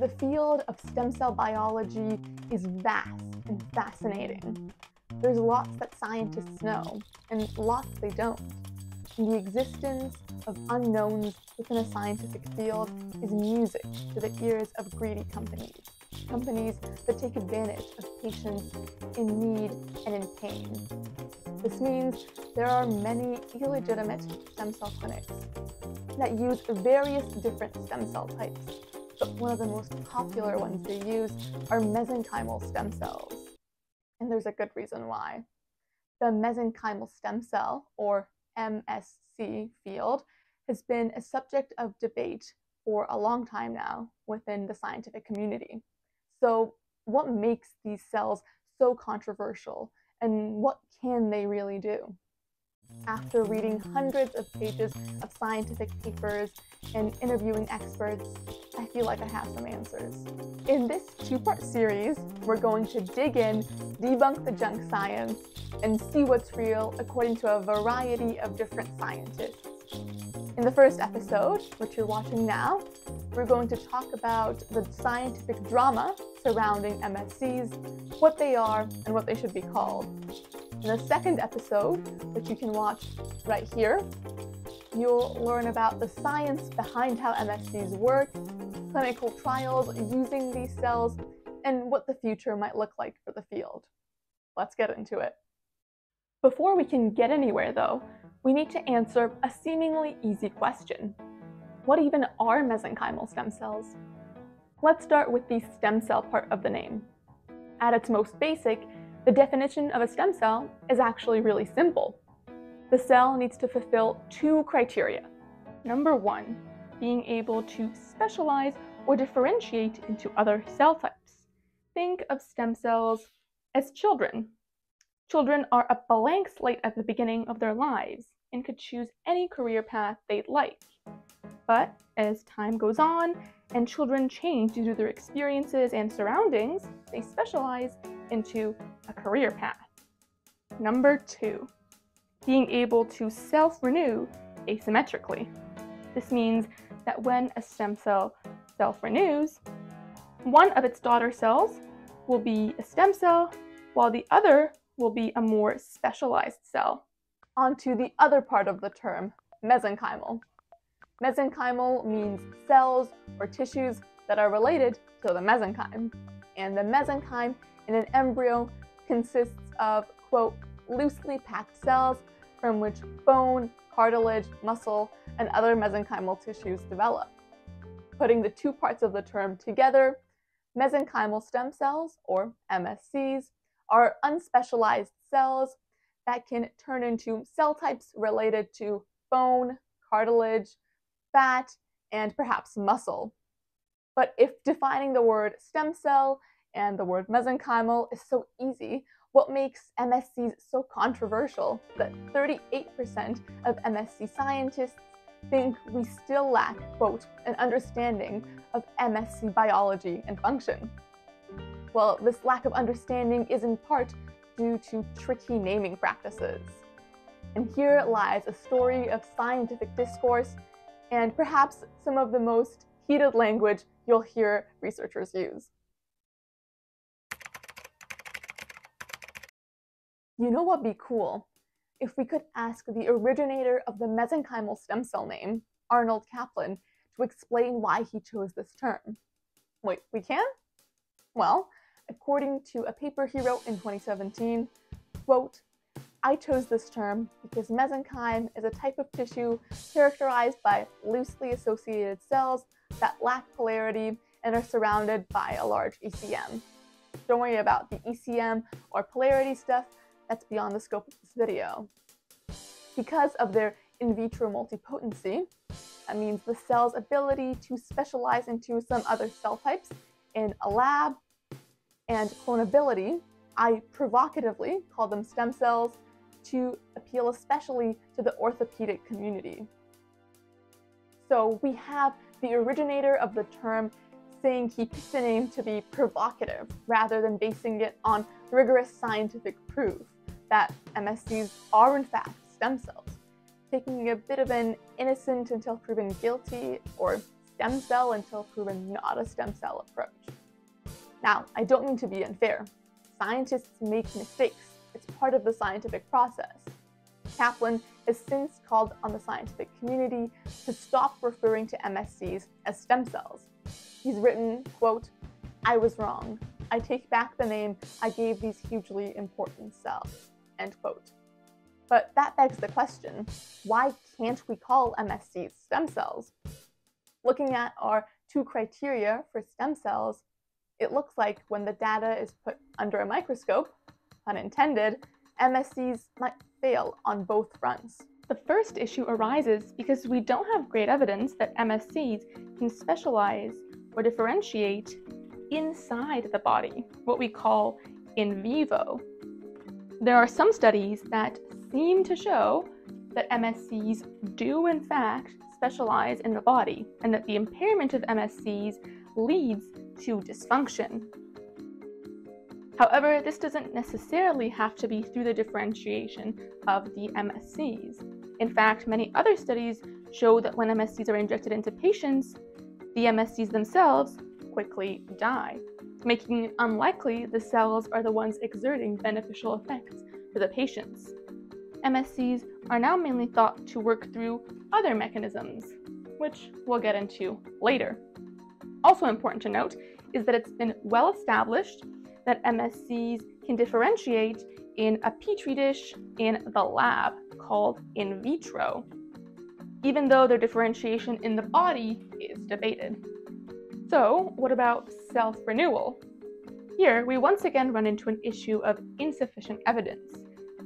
The field of stem cell biology is vast and fascinating. There's lots that scientists know, and lots they don't. And the existence of unknowns within a scientific field is music to the ears of greedy companies, companies that take advantage of patients in need and in pain. This means there are many illegitimate stem cell clinics that use various different stem cell types, but one of the most popular ones they use are mesenchymal stem cells. And there's a good reason why. The mesenchymal stem cell, or MSC field, has been a subject of debate for a long time now within the scientific community. So what makes these cells so controversial, and what can they really do? After reading hundreds of pages of scientific papers and interviewing experts, I feel like I have some answers. In this two-part series, we're going to dig in, debunk the junk science, and see what's real according to a variety of different scientists. In the first episode, which you're watching now, we're going to talk about the scientific drama surrounding MSCs, what they are, and what they should be called. In the second episode, which you can watch right here, you'll learn about the science behind how MSCs work, clinical trials using these cells, and what the future might look like for the field. Let's get into it. Before we can get anywhere, though, we need to answer a seemingly easy question. What even are mesenchymal stem cells? Let's start with the stem cell part of the name. At its most basic, the definition of a stem cell is actually really simple. The cell needs to fulfill two criteria. Number one, being able to specialize or differentiate into other cell types. Think of stem cells as children. Children are a blank slate at the beginning of their lives and could choose any career path they'd like. But as time goes on and children change due to their experiences and surroundings, they specialize into a career path. Number two, being able to self-renew asymmetrically. This means that when a stem cell self-renews, one of its daughter cells will be a stem cell, while the other will be a more specialized cell. On to the other part of the term, mesenchymal. Mesenchymal means cells or tissues that are related to the mesenchyme. And the mesenchyme in an embryo consists of, quote, loosely packed cells from which bone, cartilage, muscle, and other mesenchymal tissues develop. Putting the two parts of the term together, mesenchymal stem cells, or MSCs, are unspecialized cells that can turn into cell types related to bone, cartilage, fat, and perhaps muscle. But if defining the word stem cell and the word mesenchymal is so easy, what makes MSCs so controversial that 38% of MSC scientists think we still lack, quote, an understanding of MSC biology and function? Well, this lack of understanding is in part due to tricky naming practices. And here lies a story of scientific discourse and perhaps some of the most heated language you'll hear researchers use. You know what'd be cool? If we could ask the originator of the mesenchymal stem cell name, Arnold Caplan, to explain why he chose this term. Wait, we can? Well, according to a paper he wrote in 2017, quote, "I chose this term because mesenchyme is a type of tissue characterized by loosely associated cells that lack polarity and are surrounded by a large ECM." Don't worry about the ECM or polarity stuff, that's beyond the scope of this video. Because of their in vitro multipotency, that means the cell's ability to specialize into some other cell types in a lab, and clonability, I provocatively call them stem cells to appeal especially to the orthopedic community. So we have the originator of the term saying he picked the name to be provocative rather than basing it on rigorous scientific proof that MSCs are in fact stem cells, taking a bit of an innocent until proven guilty or stem cell until proven not a stem cell approach. Now, I don't mean to be unfair. Scientists make mistakes. It's part of the scientific process. Caplan has since called on the scientific community to stop referring to MSCs as stem cells. He's written, quote, "I was wrong. I take back the name I gave these hugely important cells," end quote. But that begs the question, why can't we call MSCs stem cells? Looking at our two criteria for stem cells, it looks like when the data is put under a microscope, pun intended, MSCs might fail on both fronts. The first issue arises because we don't have great evidence that MSCs can specialize or differentiate inside the body, what we call in vivo. There are some studies that seem to show that MSCs do in fact specialize in the body, and that the impairment of MSCs leads to dysfunction. However, this doesn't necessarily have to be through the differentiation of the MSCs. In fact, many other studies show that when MSCs are injected into patients, the MSCs themselves quickly die, making it unlikely the cells are the ones exerting beneficial effects for the patients. MSCs are now mainly thought to work through other mechanisms, which we'll get into later. Also important to note is that it's been well established that MSCs can differentiate in a petri dish in the lab called in vitro, even though their differentiation in the body is debated. So, what about self-renewal? Here, we once again run into an issue of insufficient evidence.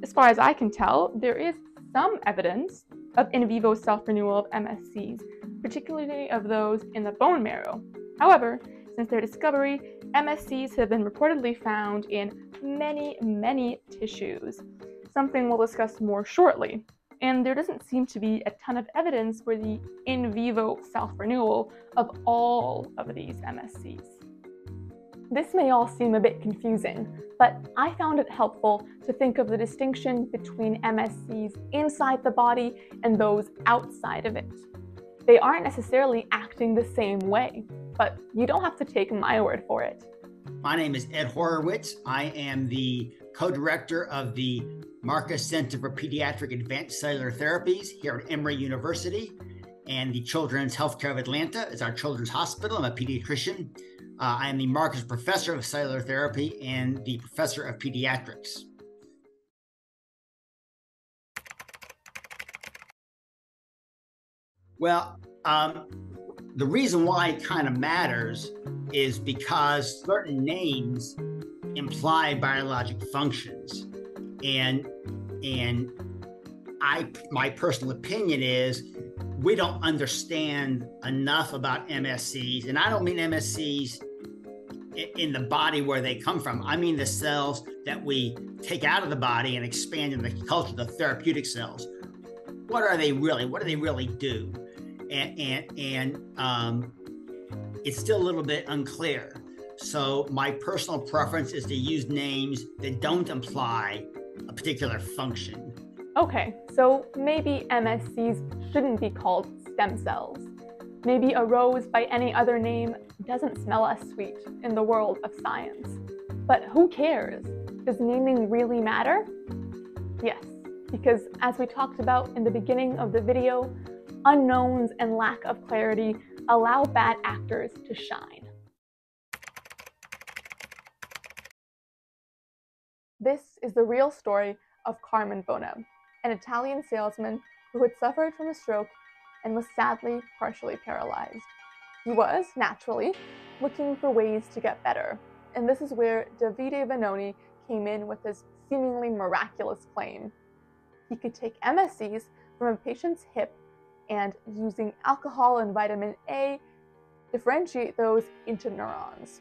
As far as I can tell, there is some evidence of in vivo self-renewal of MSCs, particularly of those in the bone marrow. However, since their discovery, MSCs have been reportedly found in many, many tissues, something we'll discuss more shortly. And there doesn't seem to be a ton of evidence for the in vivo self-renewal of all of these MSCs. This may all seem a bit confusing, but I found it helpful to think of the distinction between MSCs inside the body and those outside of it. They aren't necessarily acting the same way, but you don't have to take my word for it. My name is Ed Horwitz. I am the co-director of the Marcus Center for Pediatric Advanced Cellular Therapies here at Emory University, and the Children's Healthcare of Atlanta is our children's hospital. I'm a pediatrician. I am the Marcus Professor of Cellular Therapy and the Professor of Pediatrics. Well, the reason why it kind of matters is because certain names imply biologic functions. And my personal opinion is we don't understand enough about MSCs, and I don't mean MSCs in the body where they come from. I mean the cells that we take out of the body and expand in the culture, the therapeutic cells. What are they really? What do they really do? And it's still a little bit unclear. So my personal preference is to use names that don't imply a particular function. Okay, so maybe MSCs shouldn't be called stem cells. Maybe a rose by any other name doesn't smell as sweet in the world of science. But who cares? Does naming really matter? Yes, because as we talked about in the beginning of the video, unknowns and lack of clarity allow bad actors to shine. This is the real story of Carmen Bona, an Italian salesman who had suffered from a stroke and was sadly partially paralyzed. He was, naturally, looking for ways to get better, and this is where Davide Vannoni came in with his seemingly miraculous claim. He could take MSCs from a patient's hip and, using alcohol and vitamin A, differentiate those into neurons.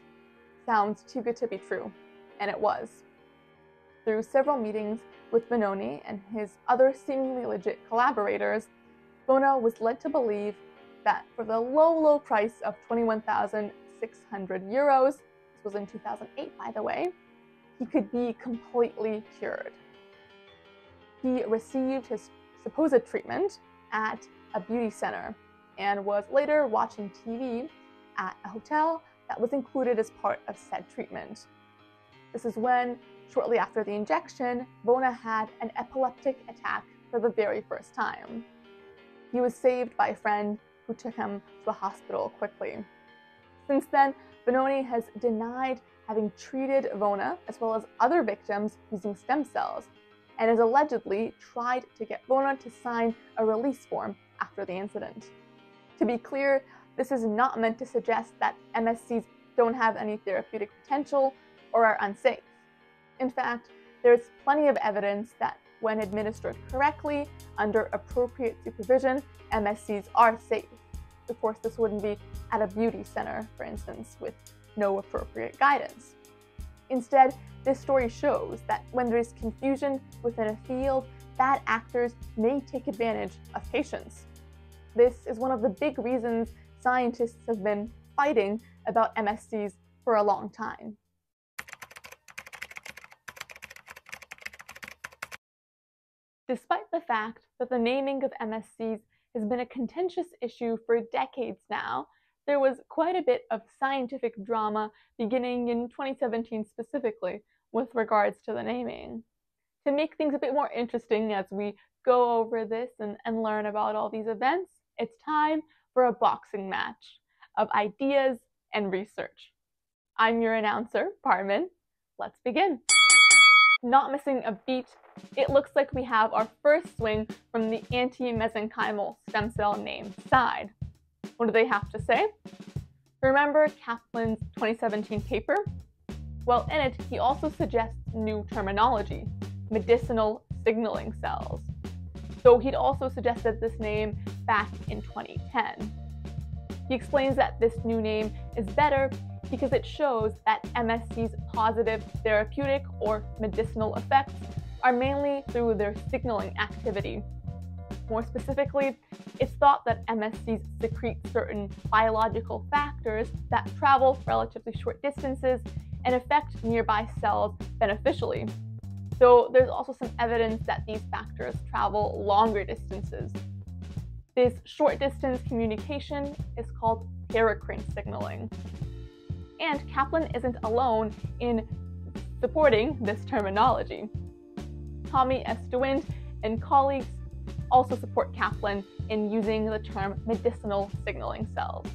Sounds too good to be true, and it was. Through several meetings with Vannoni and his other seemingly legit collaborators, Bona was led to believe that for the low, low price of 21,600 euros, this was in 2008, by the way, he could be completely cured. He received his supposed treatment at a beauty center, and was later watching TV at a hotel that was included as part of said treatment. This is when, shortly after the injection, Bona had an epileptic attack for the very first time. He was saved by a friend who took him to the hospital quickly. Since then, Vannoni has denied having treated Bona as well as other victims using stem cells, and has allegedly tried to get Bona to sign a release form after the incident. To be clear, this is not meant to suggest that MSCs don't have any therapeutic potential or are unsafe. In fact, there's plenty of evidence that when administered correctly, under appropriate supervision, MSCs are safe. Of course, this wouldn't be at a beauty center, for instance, with no appropriate guidance. Instead, this story shows that when there is confusion within a field, bad actors may take advantage of patients. This is one of the big reasons scientists have been fighting about MSCs for a long time. Despite the fact that the naming of MSCs has been a contentious issue for decades now, there was quite a bit of scientific drama beginning in 2017 specifically with regards to the naming. To make things a bit more interesting as we go over this and learn about all these events, it's time for a boxing match of ideas and research. I'm your announcer, Carmen. Let's begin. Not missing a beat, it looks like we have our first swing from the anti-mesenchymal stem cell name side. What do they have to say? Remember Caplan's 2017 paper? Well, in it, he also suggests new terminology, medicinal signaling cells. So he'd also suggested this name back in 2010. He explains that this new name is better because it shows that MSC's positive therapeutic or medicinal effects are mainly through their signaling activity. More specifically, it's thought that MSCs secrete certain biological factors that travel relatively short distances and affect nearby cells beneficially. Though there's also some evidence that these factors travel longer distances. This short-distance communication is called paracrine signaling. And Caplan isn't alone in supporting this terminology. Tommy S. DeWint and colleagues also support Caplan in using the term medicinal signaling cells.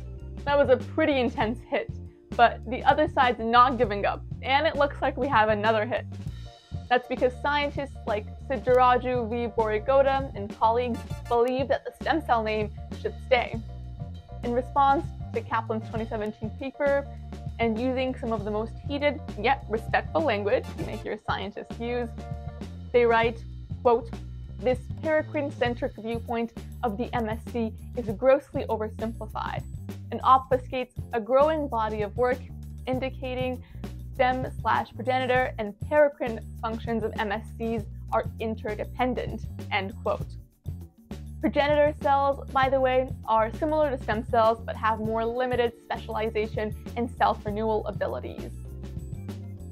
That was a pretty intense hit, but the other side's not giving up, and it looks like we have another hit. That's because scientists like Siddaraju V. Boregowda and colleagues believe that the stem cell name should stay. In response to Caplan's 2017 paper, and using some of the most heated yet respectful language you may hear scientists use, they write, quote, "This paracrine-centric viewpoint of the MSC is grossly oversimplified and obfuscates a growing body of work indicating stem/progenitor and paracrine functions of MSCs are interdependent," end quote. Progenitor cells, by the way, are similar to stem cells but have more limited specialization and self-renewal abilities.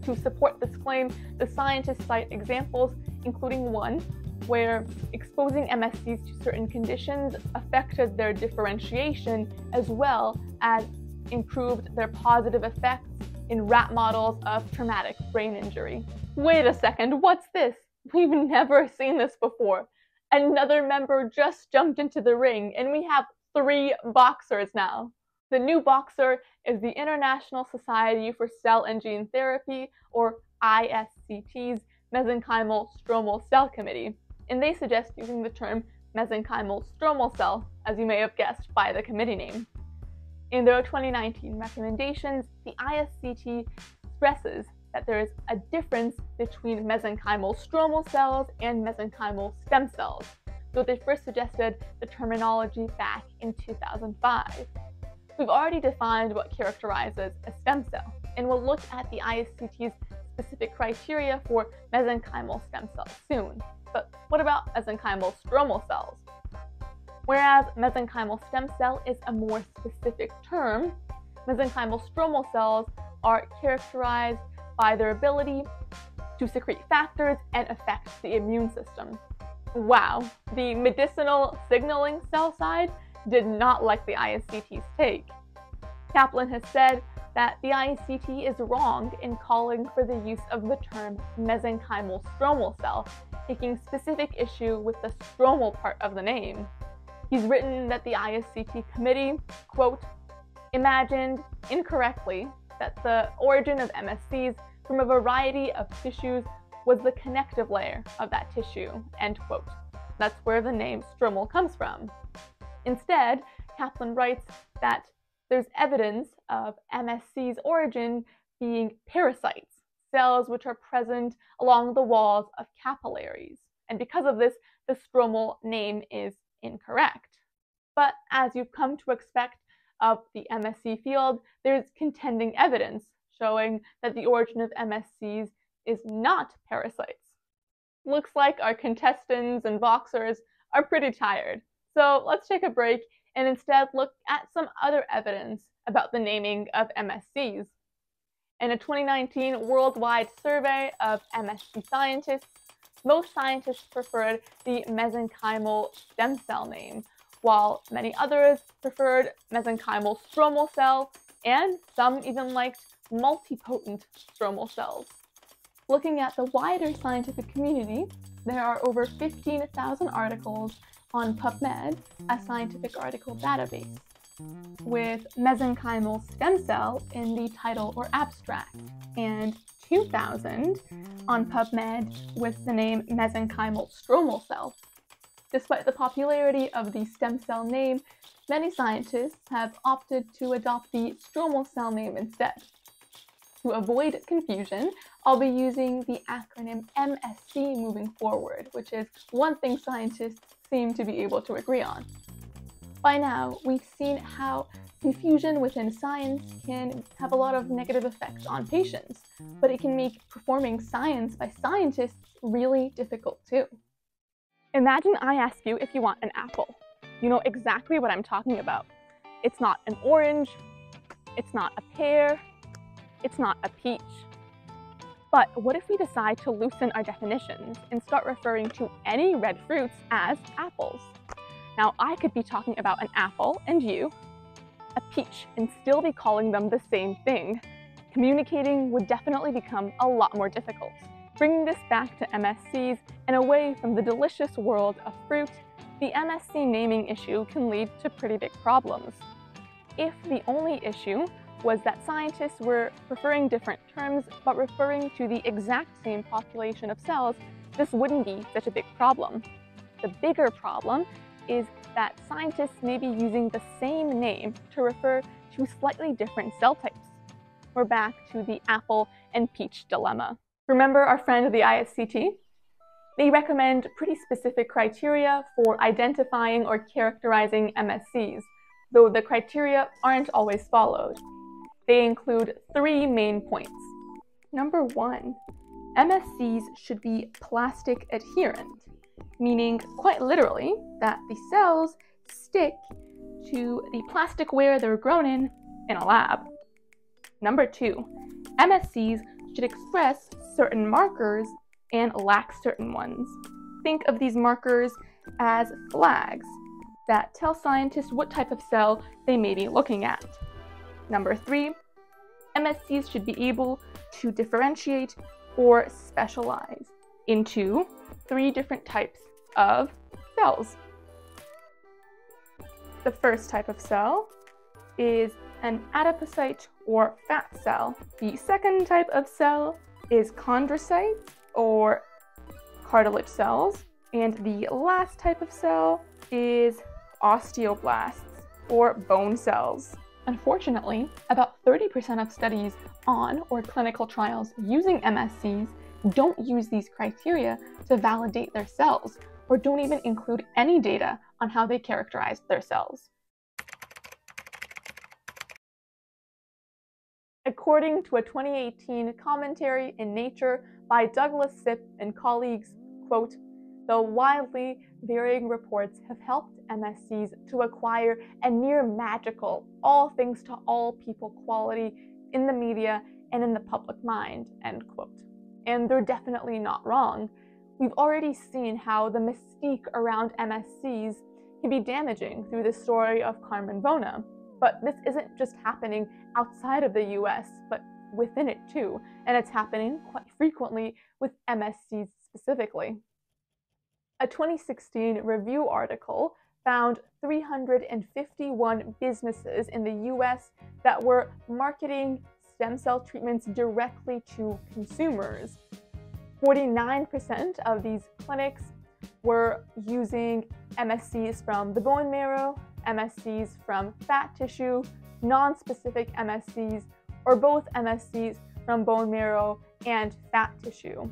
To support this claim, the scientists cite examples, including one where exposing MSCs to certain conditions affected their differentiation as well as improved their positive effects in rat models of traumatic brain injury. Wait a second, what's this? We've never seen this before. Another member just jumped into the ring, and we have 3 boxers now. The new boxer is the International Society for Cell and Gene Therapy, or ISCT's Mesenchymal Stromal Cell Committee, and they suggest using the term mesenchymal stromal cell, as you may have guessed by the committee name. In their 2019 recommendations, the ISCT stresses that there is a difference between mesenchymal stromal cells and mesenchymal stem cells, though they first suggested the terminology back in 2005. We've already defined what characterizes a stem cell, and we'll look at the ISCT's specific criteria for mesenchymal stem cells soon. But what about mesenchymal stromal cells? Whereas mesenchymal stem cell is a more specific term, mesenchymal stromal cells are characterized by their ability to secrete factors and affect the immune system. Wow, the medicinal signaling cell side did not like the ISCT's take. Caplan has said that the ISCT is wrong in calling for the use of the term mesenchymal stromal cell, taking specific issue with the stromal part of the name. He's written that the ISCT committee, quote, imagined incorrectly that the origin of MSCs from a variety of tissues was the connective layer of that tissue, end quote. That's where the name stromal comes from. Instead, Caplan writes that there's evidence of MSC's origin being parasites, cells which are present along the walls of capillaries. And because of this, the stromal name is incorrect. But as you've come to expect of the MSC field, there's contending evidence showing that the origin of MSCs is not parasites. Looks like our contestants and boxers are pretty tired. So let's take a break and instead look at some other evidence about the naming of MSCs. In a 2019 worldwide survey of MSC scientists, most scientists preferred the mesenchymal stem cell name, while many others preferred mesenchymal stromal cell, and some even liked multipotent stromal cells. Looking at the wider scientific community, there are over 15,000 articles on PubMed, a scientific article database, with mesenchymal stem cell in the title or abstract, and 2,000 on PubMed with the name mesenchymal stromal cell. Despite the popularity of the stem cell name, many scientists have opted to adopt the stromal cell name instead. To avoid confusion, I'll be using the acronym MSC moving forward, which is one thing scientists seem to be able to agree on. By now, we've seen how confusion within science can have a lot of negative effects on patients, but it can make performing science by scientists really difficult too. Imagine I ask you if you want an apple. You know exactly what I'm talking about. It's not an orange, it's not a pear, it's not a peach. But what if we decide to loosen our definitions and start referring to any red fruits as apples? Now, I could be talking about an apple and you, a peach, and still be calling them the same thing. Communicating would definitely become a lot more difficult. Bringing this back to MSCs and away from the delicious world of fruit, the MSC naming issue can lead to pretty big problems. If the only issue was that scientists were preferring different terms but referring to the exact same population of cells, this wouldn't be such a big problem. The bigger problem is that scientists may be using the same name to refer to slightly different cell types. We're back to the apple and peach dilemma. Remember our friend the ISCT? They recommend pretty specific criteria for identifying or characterizing MSCs, though the criteria aren't always followed. They include three main points. Number one, MSCs should be plastic adherent, meaning quite literally that the cells stick to the plasticware they're grown in a lab. Number two, MSCs should express certain markers and lack certain ones. Think of these markers as flags that tell scientists what type of cell they may be looking at. Number three, MSCs should be able to differentiate or specialize into three different types of cells. The first type of cell is an adipocyte or fat cell. The second type of cell is chondrocytes or cartilage cells. And the last type of cell is osteoblasts or bone cells. Unfortunately, about 30% of studies on or clinical trials using MSCs don't use these criteria to validate their cells, or don't even include any data on how they characterize their cells. According to a 2018 commentary in Nature by Douglas Sipp and colleagues, quote, the wildly varying reports have helped MSCs to acquire a near magical, all things to all people quality in the media and in the public mind, end quote. And they're definitely not wrong. We've already seen how the mystique around MSCs can be damaging through the story of Carmen Bona. But this isn't just happening outside of the US, but within it too, and it's happening quite frequently with MSCs specifically. A 2016 review article found 351 businesses in the US that were marketing stem cell treatments directly to consumers. 49% of these clinics were using MSCs from the bone marrow, MSCs from fat tissue, non-specific MSCs, or both MSCs from bone marrow and fat tissue.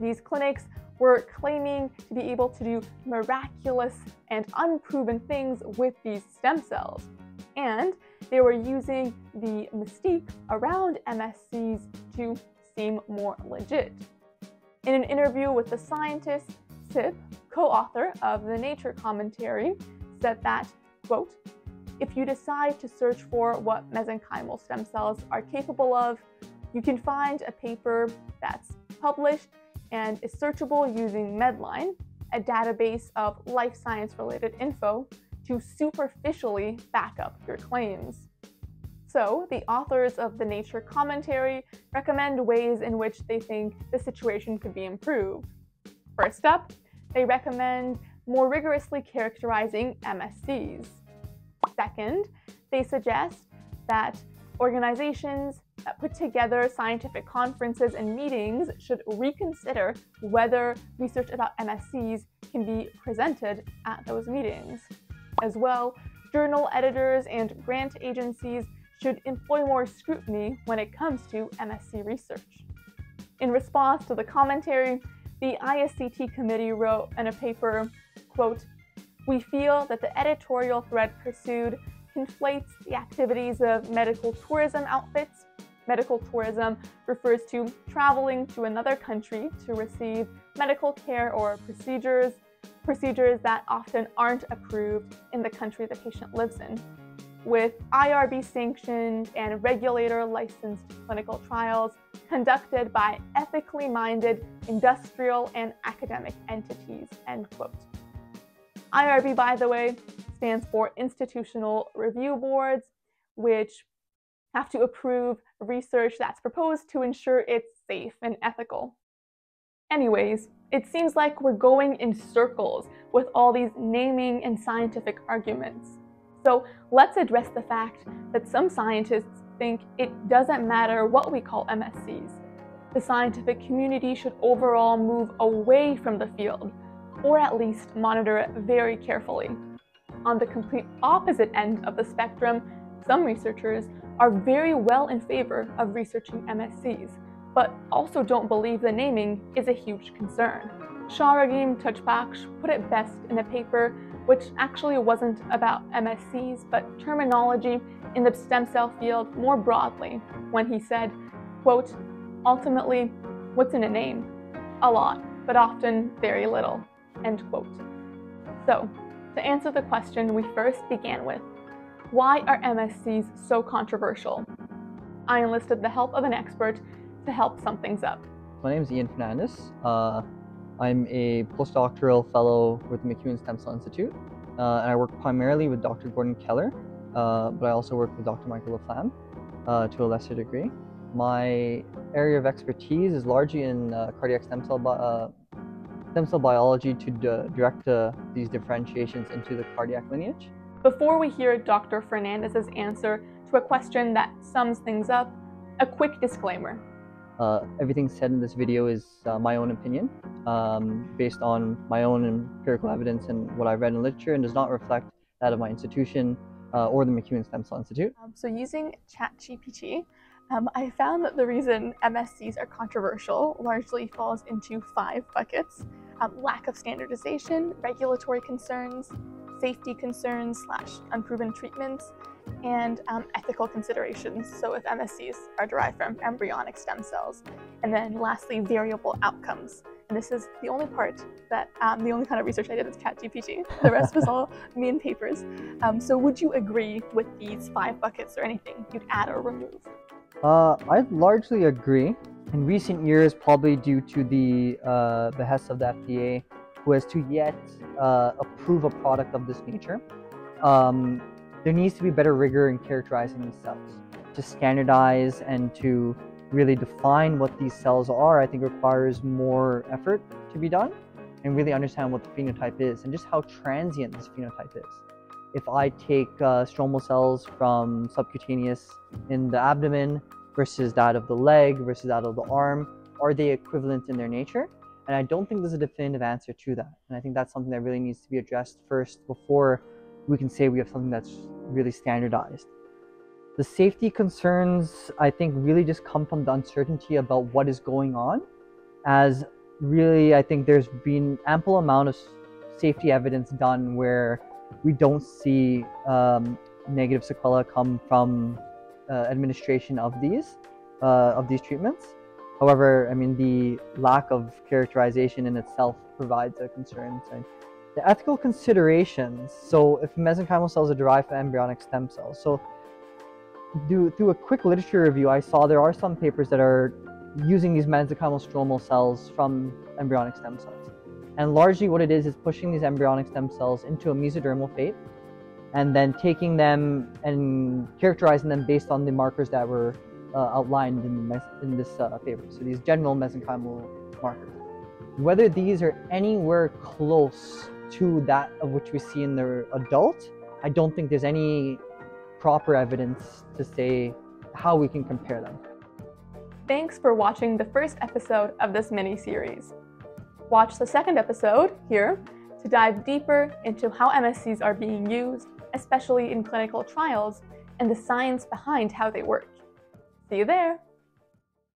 These clinics were claiming to be able to do miraculous and unproven things with these stem cells. And they were using the mystique around MSCs to seem more legit. In an interview with the scientist, Sipp, co-author of the Nature commentary, said that, quote, "If you decide to search for what mesenchymal stem cells are capable of, you can find a paper that's published and is searchable using Medline, a database of life science-related info, to superficially back up your claims." So, the authors of the Nature commentary recommend ways in which they think the situation could be improved. First up, they recommend more rigorously characterizing MSCs. Second, they suggest that organizations that put together scientific conferences and meetings should reconsider whether research about MSCs can be presented at those meetings. As well, journal editors and grant agencies should employ more scrutiny when it comes to MSC research. In response to the commentary, the ISCT committee wrote in a paper, quote, "We feel that the editorial thread pursued conflates the activities of medical tourism outfits. Medical tourism refers to traveling to another country to receive medical care or procedures that often aren't approved in the country the patient lives in, with IRB-sanctioned and regulator-licensed clinical trials conducted by ethically-minded industrial and academic entities," end quote. IRB, by the way, stands for Institutional Review Boards, which have to approve research that's proposed to ensure it's safe and ethical. Anyways, it seems like we're going in circles with all these naming and scientific arguments. So let's address the fact that some scientists think it doesn't matter what we call MSCs. The scientific community should overall move away from the field, or at least monitor it very carefully. On the complete opposite end of the spectrum, some researchers are very well in favor of researching MSCs, but also don't believe the naming is a huge concern. Shahragim Tadjbakhsh put it best in a paper which actually wasn't about MSCs, but terminology in the stem cell field more broadly, when he said, quote, "Ultimately, what's in a name? A lot, but often very little," end quote. So, to answer the question we first began with, why are MSCs so controversial? I enlisted the help of an expert to help sum things up. My name is Ian Fernandez. I'm a postdoctoral fellow with the McEwen Stem Cell Institute, and I work primarily with Dr. Gordon Keller, but I also work with Dr. Michael LaFlamme to a lesser degree. My area of expertise is largely in cardiac stem cell biology to direct these differentiations into the cardiac lineage. Before we hear Dr. Fernandez's answer to a question that sums things up, a quick disclaimer. Everything said in this video is my own opinion, based on my own empirical evidence and what I read in literature, and does not reflect that of my institution or the McEwen Stem Cell Institute. So using ChatGPT, I found that the reason MSCs are controversial largely falls into 5 buckets: lack of standardization, regulatory concerns, safety concerns / unproven treatments, and ethical considerations, so if MSCs are derived from embryonic stem cells. And then lastly, variable outcomes. And this is the only part that, the only kind of research I did with ChatGPT. The rest was all me and papers. So would you agree with these 5 buckets, or anything you'd add or remove? I largely agree. In recent years, probably due to the behest of the FDA, who has to yet approve a product of this nature. There needs to be better rigor in characterizing these cells. To standardize and to really define what these cells are, I think requires more effort to be done, and really understand what the phenotype is and just how transient this phenotype is. If I take stromal cells from subcutaneous in the abdomen versus that of the leg versus that of the arm, are they equivalent in their nature? And I don't think there's a definitive answer to that. And I think that's something that really needs to be addressed first before we can say we have something that's really standardized. The safety concerns, I think, really just come from the uncertainty about what is going on, as really I think there's been ample amount of safety evidence done where we don't see negative sequelae come from administration of these treatments. However, I mean, the lack of characterization in itself provides a concern. So the ethical considerations. So if mesenchymal cells are derived from embryonic stem cells, so through a quick literature review, I saw there are some papers that are using these mesenchymal stromal cells from embryonic stem cells. And largely what it is pushing these embryonic stem cells into a mesodermal fate and then taking them and characterizing them based on the markers that were outlined in this paper. So these general mesenchymal markers. Whether these are anywhere close to that of which we see in the adult, I don't think there's any proper evidence to say how we can compare them. Thanks for watching the first episode of this mini-series. Watch the second episode here to dive deeper into how MSCs are being used, especially in clinical trials, and the science behind how they work. See you there!